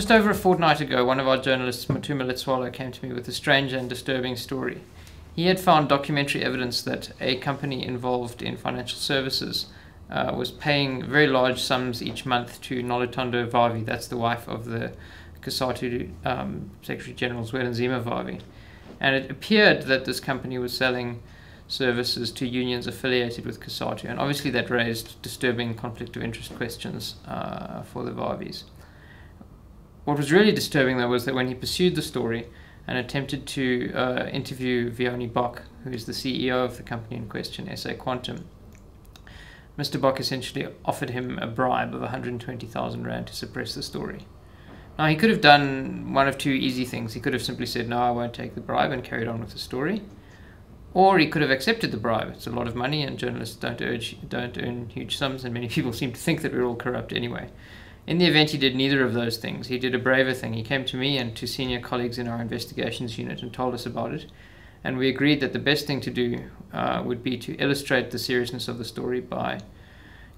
Just over a fortnight ago, one of our journalists, Matuma Letsoalo, came to me with a strange and disturbing story. He had found documentary evidence that a company involved in financial services was paying very large sums each month to Noluthando Vavi, that's the wife of the Qasatu Secretary General Zwerinzima Vavi. And it appeared that this company was selling services to unions affiliated with Qasatu, and obviously that raised disturbing conflict of interest questions for the Vavis. What was really disturbing, though, was that when he pursued the story and attempted to interview Veon Bock, who is the CEO of the company in question, SA Quantum, Mr. Bock essentially offered him a bribe of 120,000 rand to suppress the story. Now, he could have done one of two easy things. He could have simply said, no, I won't take the bribe, and carried on with the story. Or he could have accepted the bribe. It's a lot of money, and journalists don't earn huge sums, and many people seem to think that we're all corrupt anyway. In the event, he did neither of those things. He did a braver thing. He came to me and to senior colleagues in our investigations unit and told us about it. And we agreed that the best thing to do would be to illustrate the seriousness of the story by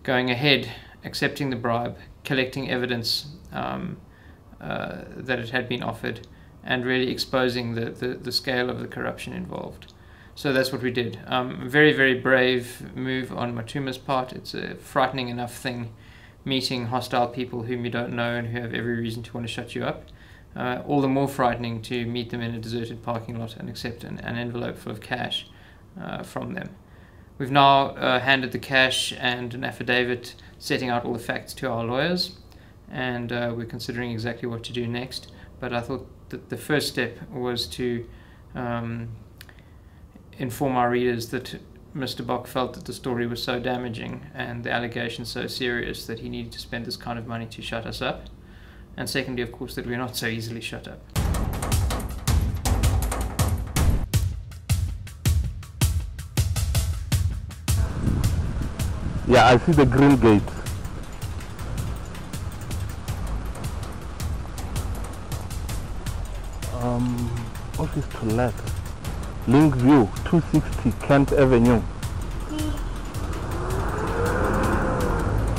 going ahead, accepting the bribe, collecting evidence that it had been offered, and really exposing the scale of the corruption involved. So that's what we did. Very, very brave move on Matuma's part. It's a frightening enough thing, meeting hostile people whom you don't know and who have every reason to want to shut you up. All the more frightening to meet them in a deserted parking lot and accept an envelope full of cash from them. We've now handed the cash and an affidavit setting out all the facts to our lawyers, and we're considering exactly what to do next. But I thought that the first step was to inform our readers that Mr. Bock felt that the story was so damaging and the allegations so serious that he needed to spend this kind of money to shut us up. And secondly, of course, that we're not so easily shut up. Yeah, I see the green gate. What is to let? Link View, 260 Kent Avenue.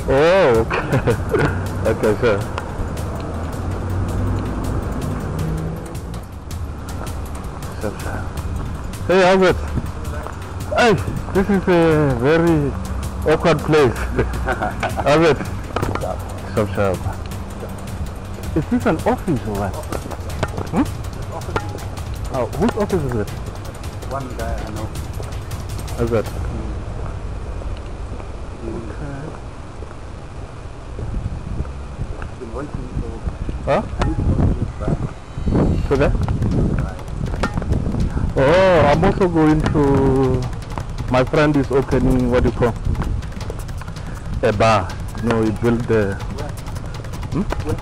Oh, okay. Okay, sure. Hey, Albert. Hey, this is a very awkward place. Albert. Sub-sharp. Is this an office or what? Hmm? Oh, whose office is it? One guy I know. How's that? Okay. Huh? So that? Oh, I'm also going to... My friend is opening, what do you call? A bar. No, he built the... Where?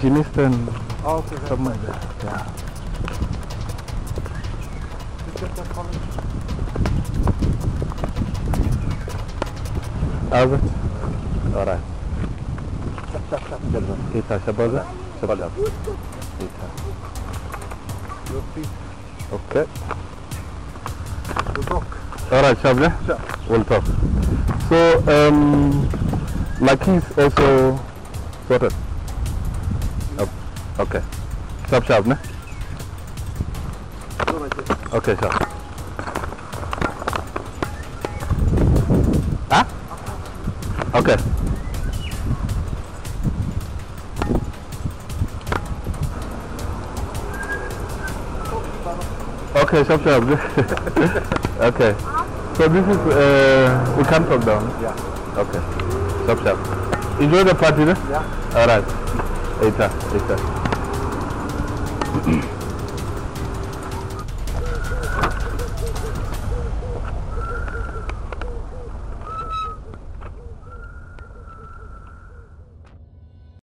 Kingston. Oh, okay. Somewhere there. Yeah. Albert? Alright. Ita Shabaza? Shabaza. Ita. Okay. We'll talk. Alright, Shabla? Sure. We'll talk. So, my keys also sorted. Oh, okay. Shab, ne? Okay, sure. Huh? Okay. Okay, stop, stop. Okay. So this is, we can talk down. Yeah. Okay. Stop, stop. Enjoy the party, then? Yeah. Alright. Later, later.